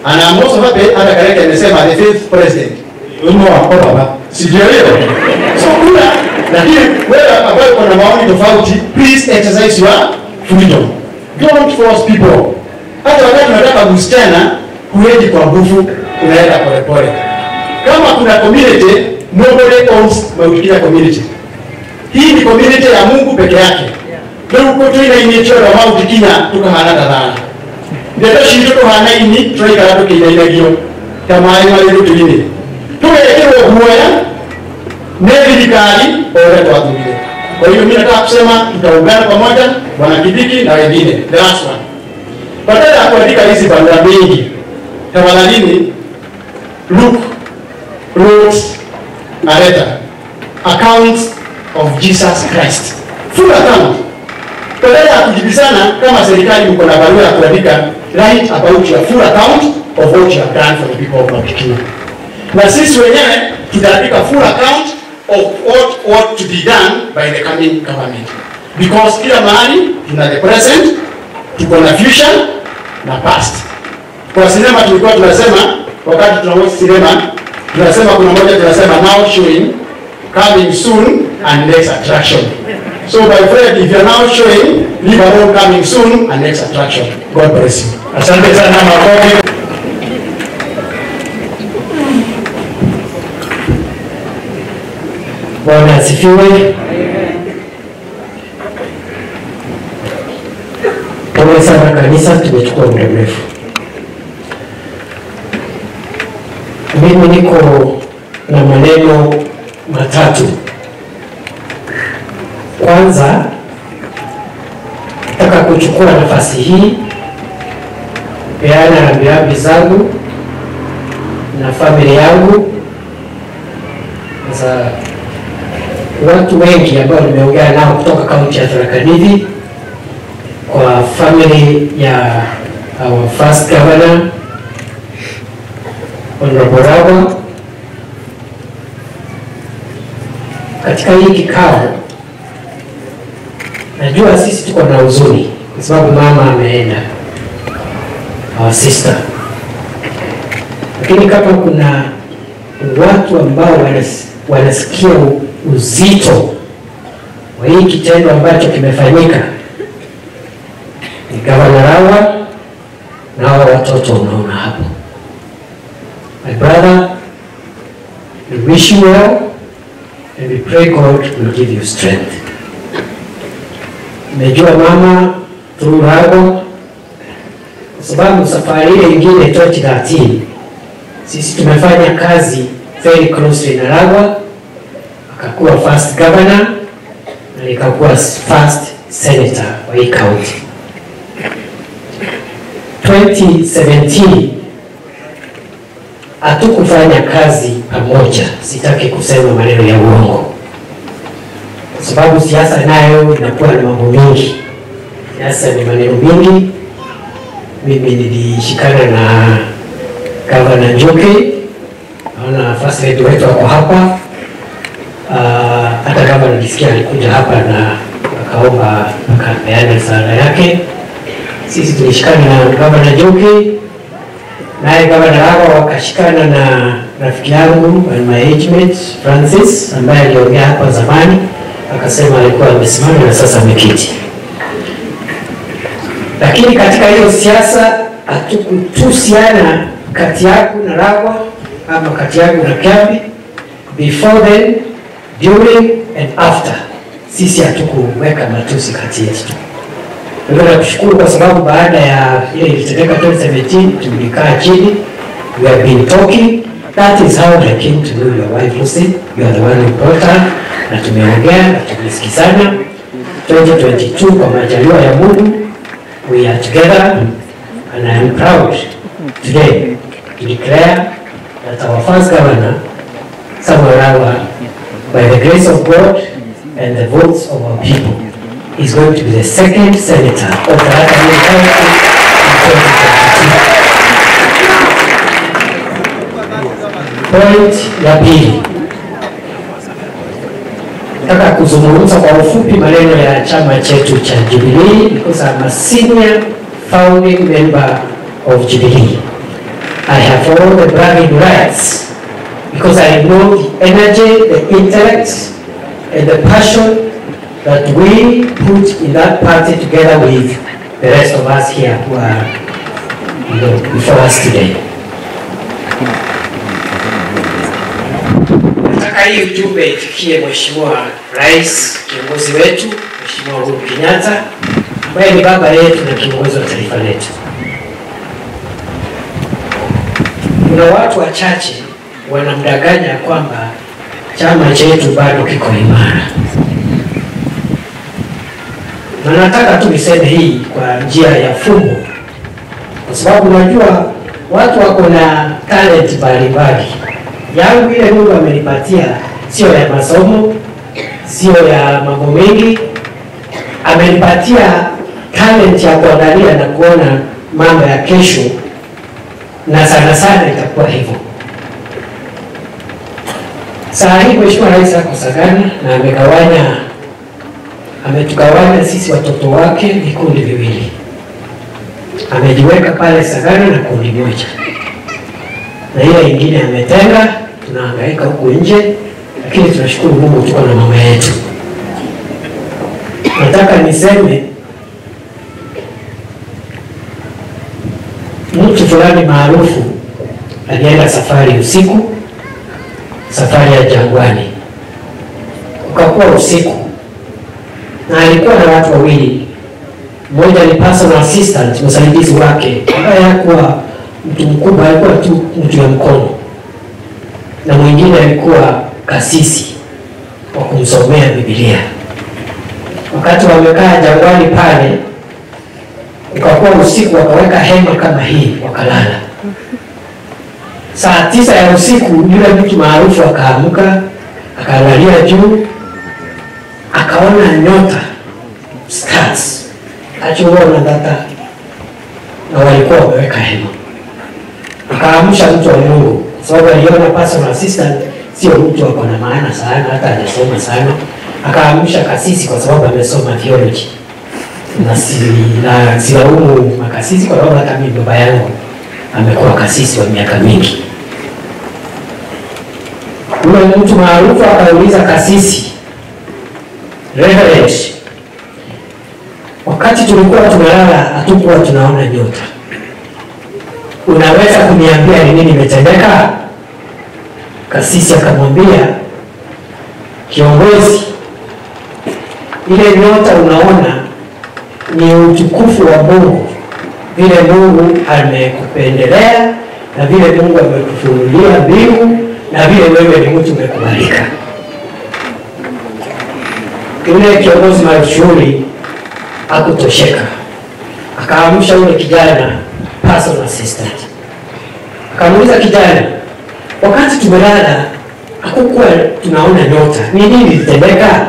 Anaamua sababu hata kareka imesema the fifth president. Umo hapo baba. Sijielewa. So kura lakini wewe ambaye kuna maoni tofauti, please exercise your freedom. Don't force people. Hata wakati unataka msichana kuendi kwa nguvu unaenda polepole. Kama kuna community, nobody owns maulikia community. Hii ni community ya Mungu peke yake. Ndio uko tu ina inyecho na maulikia tukahana dana. Ndio shindu kuhana ini troi karatu kinaenda hiyo. Kama hayo ndio tulini. Tuelekeo huoya nevi dikali ore kwa dingine. Kwa hiyo mimi nataka kusema tutaungana pamoja Bwana Kindiki na wengine. The last one. Badala ya kuandika hizi bandera mingi Tawalalini, look, roads, a letter, accounts of Jesus Christ. Full account. Tolea kujibizana kama serikali mko na barua ya kuandika write about your full account of what you have done for the people of Mount Kenya. Na sisi wenyewe tutaandika full account of what ought to be done by the coming government. Because kila mahali tuna the present, tuko na future na past. Kwa sinema tulikuwa tunasema wakati tunawote sinema tunasema kuna moja tunasema now showing, coming soon and next attraction. So my friend, if you're now showing, leave alone coming soon and next attraction. God bless you. Asante sana makofi. Bwana asifiwe. Pole sana kanisa tumechukua muda mrefu. Mimi niko na maneno matatu. Kwanza, nataka kuchukua nafasi hii peana rambirambi zangu na familia yangu. Sasa watu wengi ambao nimeongea nao kutoka kaunti ya Tharaka Nithi, kwa family ya our first governor Honorable, katika hii kikao najua sisi tuko na huzuni kwa sababu mama ameenda, our sister, lakini kama kuna watu ambao wanasikia uzito wa hii kitendo ambacho kimefanyika ni Gavana na watoto unaona hapo. My brother, we wish you well and we pray God will give you strength. Najua mama tunahago sababu safari ile nyingine 2013 sisi tumefanya kazi very closely na Raila, akakuwa first governor na nikakuwa first senator wa hii county. 2017 hatukufanya kazi pamoja, sitaki kusema maneno ya uongo. So sababu siasa nayo inakuwa na mambo mengi. Siasa ni maneno mengi. Mimi nilishikana na Gavana Njoki, naona first lady wetu wako hapa. Hata kama nilisikia alikuja hapa na akaomba akapeana sala yake. Sisi tulishikana na Gavana Njoki, naye Gavana Rago akashikana na rafiki yangu and my age mate Francis, ambaye aliongea hapa zamani akasema alikuwa amesimama na sasa amekiti. Lakini katika hiyo siasa hatukutusiana kati yako na Rago ama kati yako na Kiambi. Before then, during and after, sisi hatukuweka matusi kati yetu. Ndio kushukuru kwa sababu baada ya ile ilitendeka 2017 tulikaa chini, we have been talking. That is how I came to know your wife, Lucy. You are the one who brought her. Na tumeongea, na tumesikizana. 2022 kwa majaliwa ya Mungu, we are together and I am proud today to declare that our first governor, Samuel, by the grace of God and the votes of our people, is going to be the second senator of Darakali United in 2022. Point ya pili, nataka kuzungumza kwa ufupi maneno ya chama chetu cha Jubilee, because I'm a senior founding member of Jubilee. I have all the bragging rights because I know the energy, the intellect and the passion that we put in that party together with the rest of us here who are before us today. Hii ujumbe ifikie Mheshimiwa Rais, kiongozi wetu, Mheshimiwa Uhuru Kenyatta, ambaye ni baba yetu na kiongozi wa taifa letu. Kuna watu wachache wanamdanganya kwamba chama chetu bado kiko imara. Na nataka tu niseme hii kwa njia ya fumbo, kwa sababu najua watu wako na talent mbalimbali. Yangu ile Mungu amenipatia sio ya masomo, sio ya mambo mengi. Amenipatia talent ya kuangalia na kuona mambo ya kesho, na sana sana itakuwa hivyo. Saa hii Mheshimiwa Rais ako Sagana na ametugawanya sisi watoto wake vikundi viwili. Amejiweka pale Sagana na kundi moja, na ile nyingine ametenga. Tunahangaika huko nje, lakini tunashukuru Mungu tuko na mama yetu. Nataka niseme mtu fulani maarufu alienda safari usiku, safari ya jangwani, ukakuwa usiku, na alikuwa na watu wawili. Mmoja ni personal assistant, msaidizi wake, ambaye hakuwa mtu mkubwa, alikuwa tu mtu wa mkono, na mwingine alikuwa kasisi wa kumsomea Biblia. Wakati wamekaa jangwani pale, ukakuwa usiku, wakaweka hema kama hii, wakalala. Saa 9 ya usiku yule mtu maarufu akaamuka, akaangalia juu, akaona nyota, stars, achoona data, na walikuwa wameweka hema. Akaamsha mtu wa Mungu, sababu aliona personal assistant sio mtu wako na maana sana, hata hajasoma sana. Akaamsha kasisi kwa sababu amesoma theology. Na silaumu makasisi kwa sababu hata mimi baba yangu amekuwa kasisi wa miaka mingi. Yule mtu maarufu akauliza kasisi, Reverend, wakati tulikuwa tunalala hatukuwa tunaona nyota, unaweza kuniambia ni nini imetendeka? Kasisi akamwambia, kiongozi, ile nyota unaona ni utukufu wa Mungu, vile Mungu amekupendelea na vile Mungu amekufunulia mbingu na vile wewe ni mtu umekubalika. Yule kiongozi Amashuri hakutosheka, akaamsha yule kijana personal assistant, akamuuliza kijana, wakati tumelala hakukuwa tunaona nyota, ni nini ilitendeka?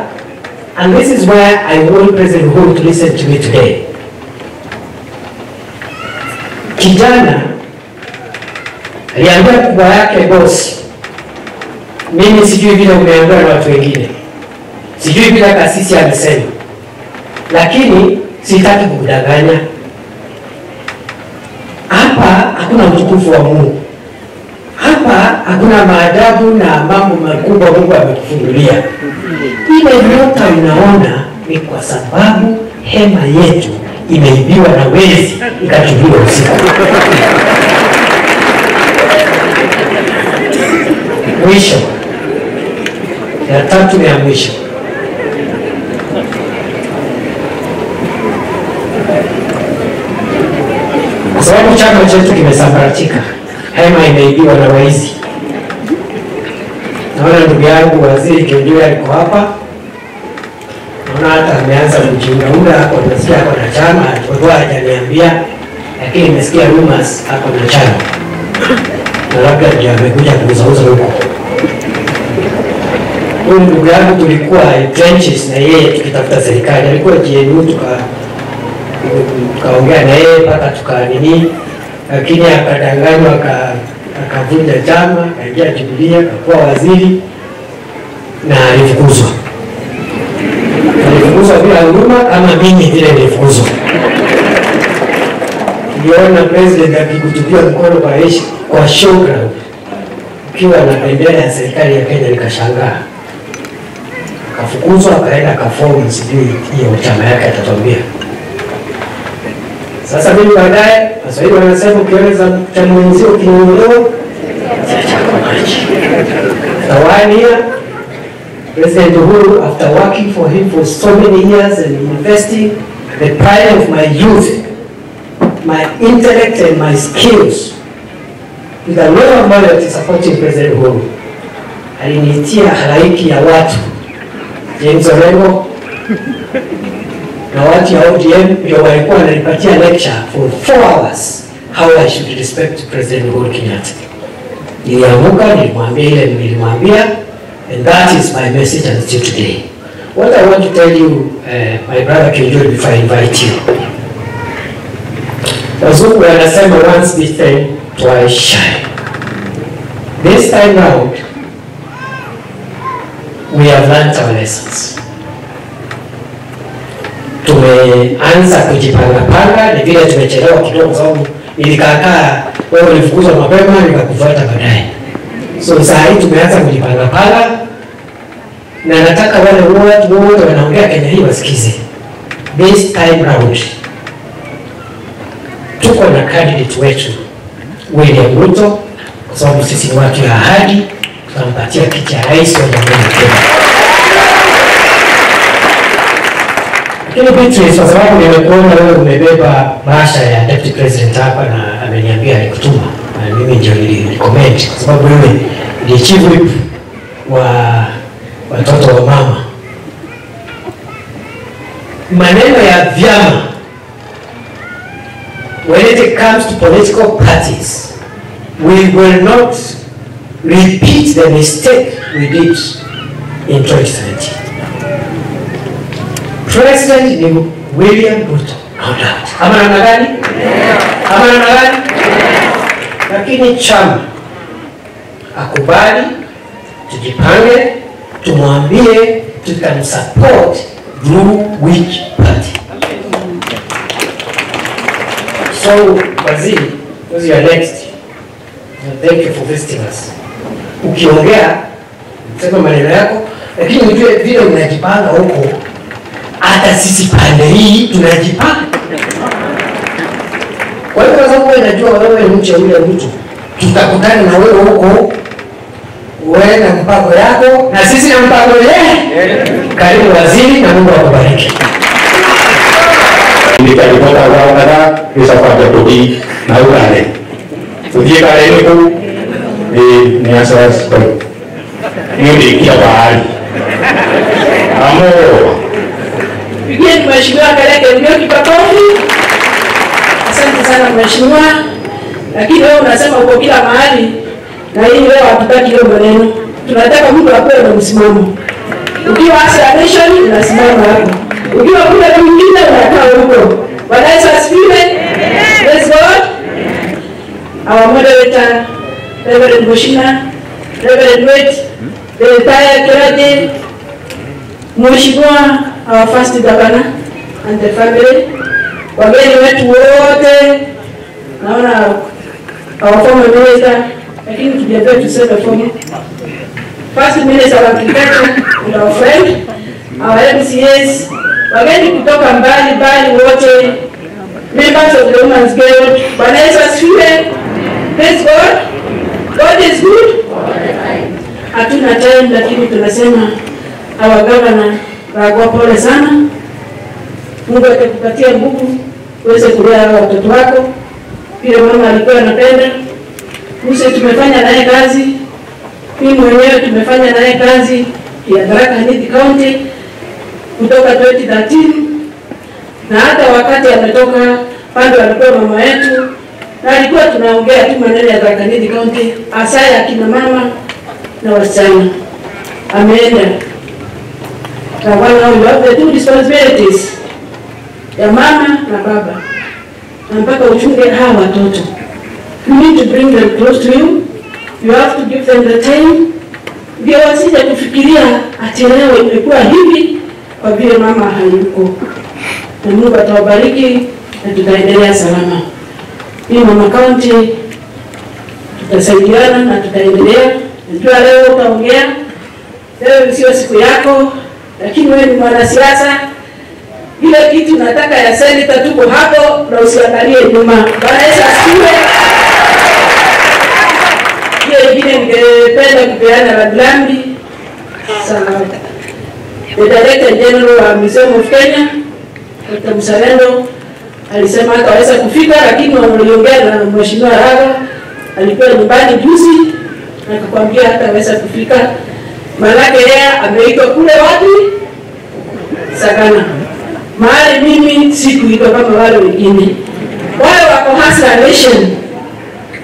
And this is where I want President Uhuru to listen to me today. Kijana aliambia kubwa yake bosi, mimi sijui vile umeambiwa na watu wengine, sijui vile kasisi amesema, lakini sitaki kukudanganya. Hapa hakuna utukufu wa Mungu, hapa hakuna maadabu na mambo makubwa Mungu amekufungulia. Ile nyota unaona ni kwa sababu hema yetu imeibiwa na wezi ikachukuliwa usiku. Mwisho ya tatu ya mwisho, kwa sababu chama chetu kimesambaratika, hema imeibiwa na wezi. Naona ndugu yangu Waziri Kiunjuri yuko hapa. Naona hata ameanza kujiunga hapo, nasikia hapo na chama, alikuwa hajaniambia lakini nimesikia rumors hapo na chama. Na labda ndio amekuja kuzauza huko. Huyu ndugu yangu tulikuwa trenches na yeye tukitafuta serikali. Alikuwa GNU tukaongea na yeye mpaka tukaamini, lakini akadanganywa akavunja chama, akaingia Jubilee, akakuwa waziri na alifukuzwa. Alifukuzwa bila huruma kama mimi vile nilifukuzwa. Niliona president akikutupia mkono kwa heshima, kwa shukrani, ukiwa na bendera ya serikali ya Kenya, nikashangaa. Akafukuzwa, akaenda akafomu, sijui hiyo chama yake atatuambia. Sasa mimi baadaye, Waswahili wanasema ukieleza mtamwenzio kinyongo tawania. President Uhuru, after working for him for so many years and investing the pride of my youth, my intellect and my skills, with a lot of money to supporting President Uhuru, alinitia halaiki ya watu James Orengo na watu ya ODM ndio walikuwa wananipatia lecture for 4 hours how I should respect President Uhuru Kenyatta. Niliamuka, nilimwambia ile nilimwambia, and that is my message until today. What I want to tell you, my brother Kiunjuri, before I invite you. Wazungu wanasema once bitten, twice shy. This time round, we have learned our lessons. Tumeanza kujipanga, ni vile tumechelewa kidogo sababu nilikakaa wewe ulifukuzwa mapema nikakufuata baadaye. So sasa hivi tumeanza kujipanga na nataka wale wote wanaongea Kenya hii wasikize. This time round tuko na candidate wetu William Ruto kwa sababu sisi ni watu wa ahadi, tunampatia kiti cha rais wa Jamhuri ya Kenya. Kile Beatrice, kwa sababu nimekuona wewe umebeba bahasha ya Deputy President hapa na ameniambia nikutuma, na mimi ndio nilirecommend kwa sababu wewe ni chief whip wa watoto wa mama. Maneno ya vyama, when it comes to political parties, we will not repeat the mistake we did in 2017. President ni William Ruto. Ama namna gani? Ama namna gani? Lakini chama akubali, tujipange, tumwambie tutamsupport through which party. So Waziri, you are next. Thank you for visiting us. Ukiongea sema maneno yako, lakini ujue vile unajipanga huko. Hata sisi pande hii tunajipanga. Kwa hiyo kwa sababu najua wewe ni mcheule wa mtu, tutakutana na wewe huko, wewe na mpango yako na sisi na mpango wetu. Karibu Waziri na Mungu akubariki. Nitakupa zawadi kisha pata kodi na urale. Tujie kale huko ni asasi kwa. Ni kia bali. Amo. Pia tumeshirikiana katika eneo kipakofi. Asante sana mheshimiwa. Lakini wewe unasema uko kila mahali na hii leo hatutaki hiyo maneno. Tunataka mtu apewe msimamo. ukiwasha nation unasimama hapo. Ukiwa kuna mwingine unakaa huko. Bwana Yesu asifiwe. Praise God. Our moderator, Reverend Bushina, Reverend Wade, the entire clergy, Mheshimiwa, our first governor and the family, wageni wetu wote, naona our former minister, lakini tujapewa tuseme fomu. First minister wa Kenya and our friend, our MCAs, wageni kutoka mbali mbali wote, members of the Women's Guild, Bwana Yesu asifiwe. Praise God. God is good. Hatuna time lakini tunasema our governor kwa pole sana. Mungu atakupatia nguvu uweze kulea watoto wako vile mama alikuwa anapenda. Sisi tumefanya naye kazi. Mimi mwenyewe tumefanya naye kazi ya Tharaka County kutoka 2013 na hata wakati ametoka pande alikuwa mama yetu. Na alikuwa tunaongea tu maneno ya Tharaka County hasa ya kina mama na wasichana. Ameenda. Na wana wao the two responsibilities ya mama na baba. Na mpaka uchunge hawa watoto. You need to bring them close to you. You have to give them the time. Vya wasija kufikiria atelewe imekuwa hivi kwa vile mama hayuko. Na Mungu atawabariki na tutaendelea salama. Hii mama county tutasaidiana na tutaendelea. Ndio leo utaongea. Leo sio siku yako, lakini wewe ni mwanasiasa. Ile kitu nataka ya senator tuko hapo na usiangalie nyuma. Bwana Yesu asiwe. Yeye ndiye ningependa kupeana rambi sana. The Director General wa Museum of Kenya, Dr. Msalendo, alisema ataweza kufika lakini waliongea na mheshimiwa Raga. Alikuwa nyumbani juzi. Nikakwambia hataweza kufika. Malaka yeye ameitwa kule wapi? Sagana. Mahali mimi sikuitwa kama wale wengine. Wao wako hasa nation.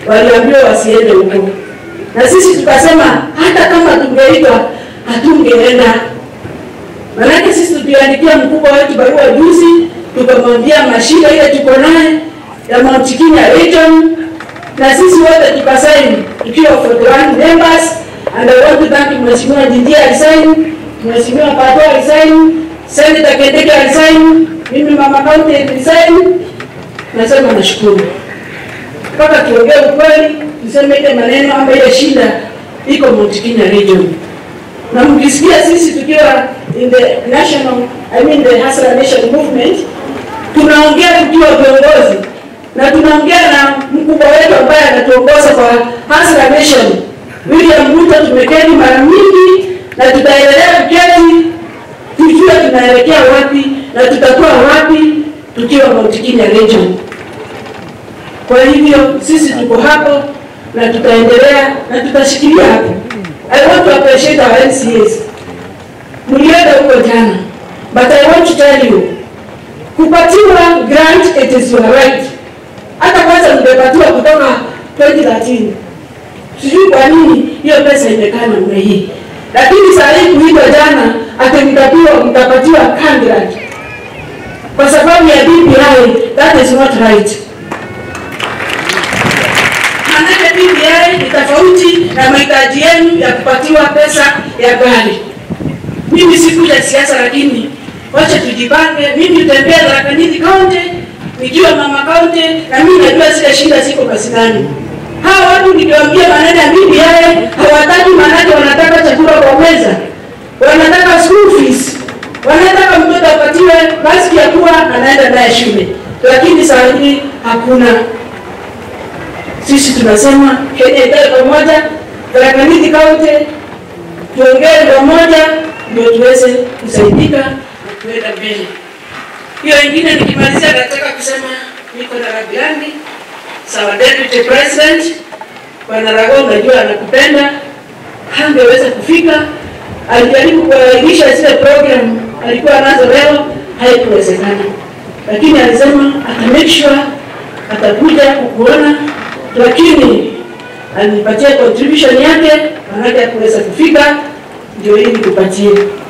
Waliambiwa wasiende huko. Na sisi tukasema hata kama tungeitwa hatungeenda. Malaka sisi tuliandikia mkubwa wetu barua juzi, tukamwambia mashida ile tuko naye ya Mount Kenya region. Na sisi wote tukasaini tukiwa 41 members and I want to thank Mheshimiwa Kindiki alisaini, Mheshimiwa Patia alisaini, Senator Kindiki alisaini, mimi mama county alisaini. Nasema nashukuru. Mpaka tuongee ukweli, tuseme ile maneno ambayo ile shida iko Mount Kenya region. Na mkisikia sisi tukiwa in the national, I mean the Hazara Nation movement, tunaongea tukiwa viongozi. Na tunaongea na mkubwa wetu ambaye anatuongoza kwa Hazara Nation. William Ruto tumekeni mara mingi na tutaendelea kuketi tujue tunaelekea wapi na tutakuwa wapi tukiwa Mount Kenya region. Kwa hivyo sisi tuko hapo na tutaendelea na tutashikilia hapo. I want to appreciate our MCAs. Mlienda huko jana. But I want to tell you, kupatiwa grant it is your right. Hata kwanza mlipatiwa kutoka 2013. Sijui kwa nini hiyo pesa imekana mwe hii. Lakini sasa kuitwa jana atakipatiwa mtapatiwa kandrati. Kwa sababu ya BBI, that is not right. Maneno BBI ni tofauti na mahitaji yenu ya kupatiwa pesa ya gari. Mimi sikuja siasa lakini wacha tujipange, mimi nitembea Tharaka County. Nijua mama county na mimi najua sile shida siko kasinani. Hawa watu nikiwaambia maneno ya BBI hawataki maneno, wanataka chakula kwa meza. Wanataka school fees. Wanataka mtoto apatiwe maski ya kuwa anaenda naye shule. Lakini saa hii hakuna. Sisi tunasema Kenya itae pamoja, Tharaka County tuongee pamoja ndio tuweze kusaidika na tuenda mbele. Hiyo ingine nikimalizia nataka kusema niko na Migani, sawa deputy president, bwana Raila najua anakupenda, hangeweza kufika, alijaribu kuainisha zile program alikuwa nazo leo, haikuwezekana. Lakini alisema ata make sure atakuja kukuona, lakini anipatia contribution yake, maana hakuweza kufika, ndio hili nikupatie.